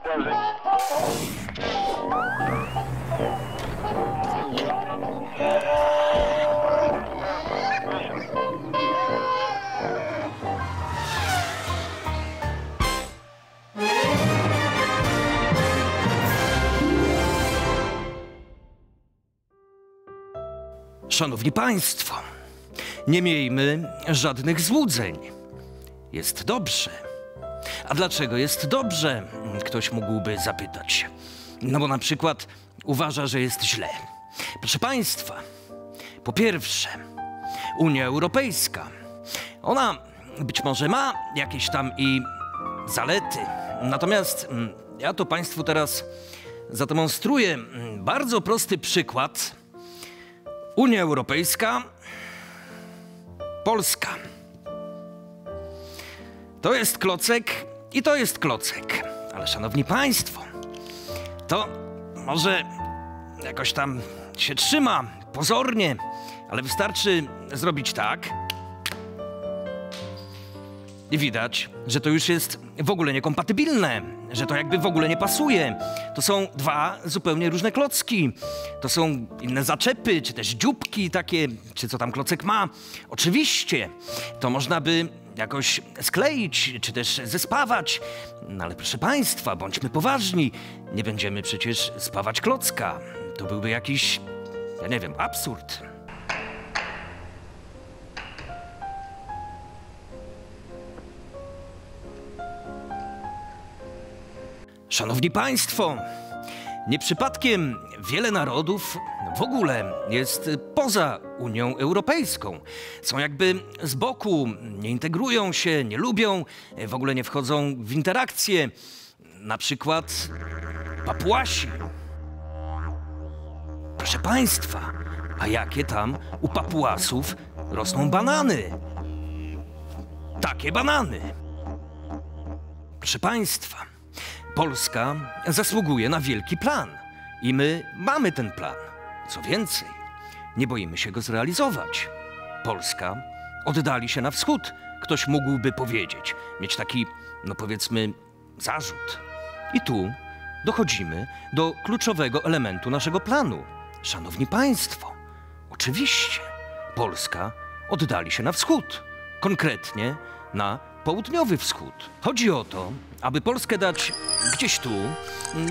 zdarzeń. Szanowni Państwo, nie miejmy żadnych złudzeń. Jest dobrze. A dlaczego jest dobrze? Ktoś mógłby zapytać. No bo na przykład uważa, że jest źle. Proszę Państwa, po pierwsze, Unia Europejska, ona być może ma jakieś tam i zalety. Natomiast ja to Państwu teraz zademonstruję bardzo prosty przykład. Unia Europejska, Polska. To jest klocek i to jest klocek. Ale szanowni państwo, to może jakoś tam się trzyma pozornie, ale wystarczy zrobić tak i widać, że to już jest w ogóle niekompatybilne, że to jakby w ogóle nie pasuje. To są dwa zupełnie różne klocki. To są inne zaczepy, czy też dzióbki takie, czy co tam klocek ma. Oczywiście, to można by jakoś skleić, czy też zespawać. No ale proszę państwa, bądźmy poważni. Nie będziemy przecież spawać klocka. To byłby jakiś, ja nie wiem, absurd. Szanowni Państwo, nie przypadkiem wiele narodów w ogóle jest poza Unią Europejską. Są jakby z boku, nie integrują się, nie lubią, w ogóle nie wchodzą w interakcje. Na przykład Papuasi. Proszę Państwa, a jakie tam u Papuasów rosną banany? Takie banany. Proszę Państwa. Polska zasługuje na wielki plan i my mamy ten plan. Co więcej, nie boimy się go zrealizować. Polska oddali się na wschód, ktoś mógłby powiedzieć, mieć taki, no powiedzmy, zarzut. I tu dochodzimy do kluczowego elementu naszego planu. Szanowni Państwo, oczywiście Polska oddali się na wschód, konkretnie na południowy wschód. Chodzi o to, aby Polskę dać gdzieś tu,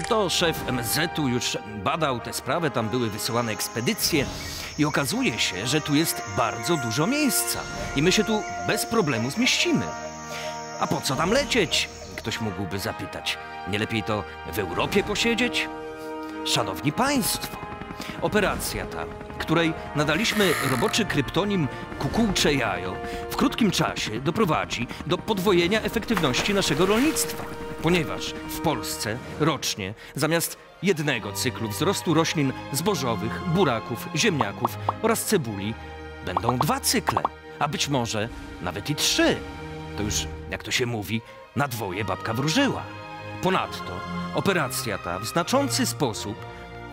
to szef MSZ-u już badał tę sprawę, tam były wysyłane ekspedycje i okazuje się, że tu jest bardzo dużo miejsca i my się tu bez problemu zmieścimy. A po co tam lecieć? Ktoś mógłby zapytać. Nie lepiej to w Europie posiedzieć? Szanowni Państwo, operacja ta, której nadaliśmy roboczy kryptonim kukułcze jajo, w krótkim czasie doprowadzi do podwojenia efektywności naszego rolnictwa, ponieważ w Polsce rocznie zamiast jednego cyklu wzrostu roślin zbożowych, buraków, ziemniaków oraz cebuli będą dwa cykle, a być może nawet i trzy. To już, jak to się mówi, na dwoje babka wróżyła. Ponadto operacja ta w znaczący sposób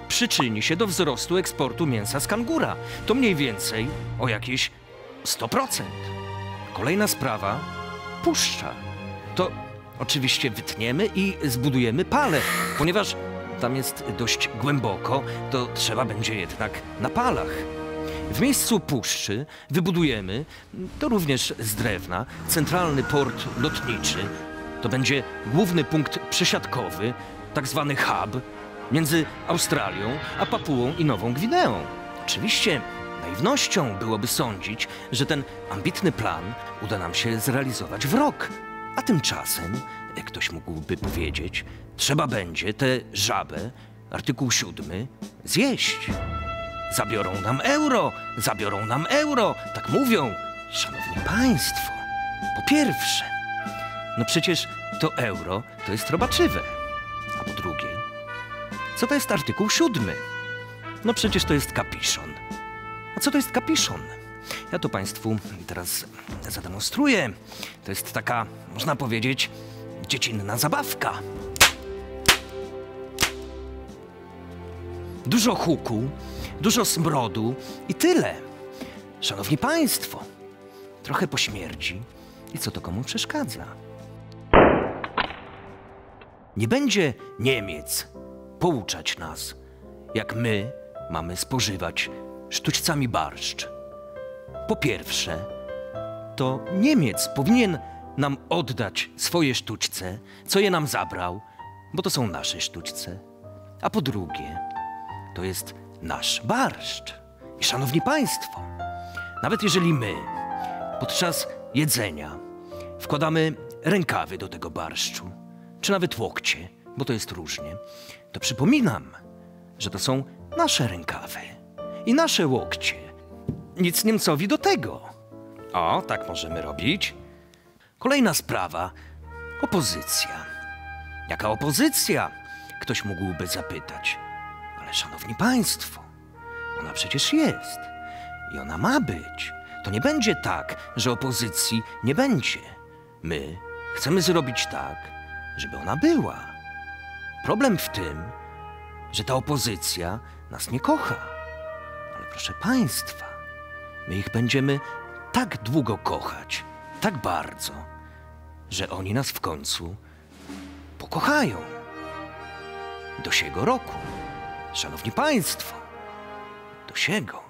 przyczyni się do wzrostu eksportu mięsa z kangura. To mniej więcej o jakieś 100%. Kolejna sprawa, puszcza. To oczywiście wytniemy i zbudujemy palę, ponieważ tam jest dość głęboko, to trzeba będzie jednak na palach. W miejscu puszczy wybudujemy, to również z drewna, centralny port lotniczy. To będzie główny punkt przesiadkowy, tak zwany hub, między Australią a Papuą i Nową Gwineą. Oczywiście naiwnością byłoby sądzić, że ten ambitny plan uda nam się zrealizować w rok. A tymczasem, jak ktoś mógłby powiedzieć, trzeba będzie tę żabę, artykuł 7, zjeść. Zabiorą nam euro, zabiorą nam euro, tak mówią. Szanowni Państwo, po pierwsze, no przecież to euro to jest robaczywe, a po drugie, co to jest artykuł 7? No przecież to jest kapiszon. A co to jest kapiszon? Ja to Państwu teraz zademonstruję. To jest taka, można powiedzieć, dziecinna zabawka. Dużo huku, dużo smrodu i tyle. Szanowni Państwo, trochę pośmierdzi i co to komu przeszkadza? nie będzie Niemiec pouczać nas, jak my mamy spożywać sztućcami barszcz. Po pierwsze, to Niemiec powinien nam oddać swoje sztućce, co je nam zabrał, bo to są nasze sztućce. A po drugie, to jest nasz barszcz. I szanowni państwo, nawet jeżeli my podczas jedzenia wkładamy rękawy do tego barszczu, czy nawet łokcie, bo to jest różnie, to przypominam, że to są nasze rękawy i nasze łokcie. Nic Niemcowi do tego. O, tak możemy robić. Kolejna sprawa. Opozycja. Jaka opozycja? Ktoś mógłby zapytać. Ale szanowni państwo, ona przecież jest i ona ma być. To nie będzie tak, że opozycji nie będzie. My chcemy zrobić tak, żeby ona była. Problem w tym, że ta opozycja nas nie kocha. Ale proszę państwa, my ich będziemy tak długo kochać, tak bardzo, że oni nas w końcu pokochają. Do siego roku, szanowni państwo, do siego.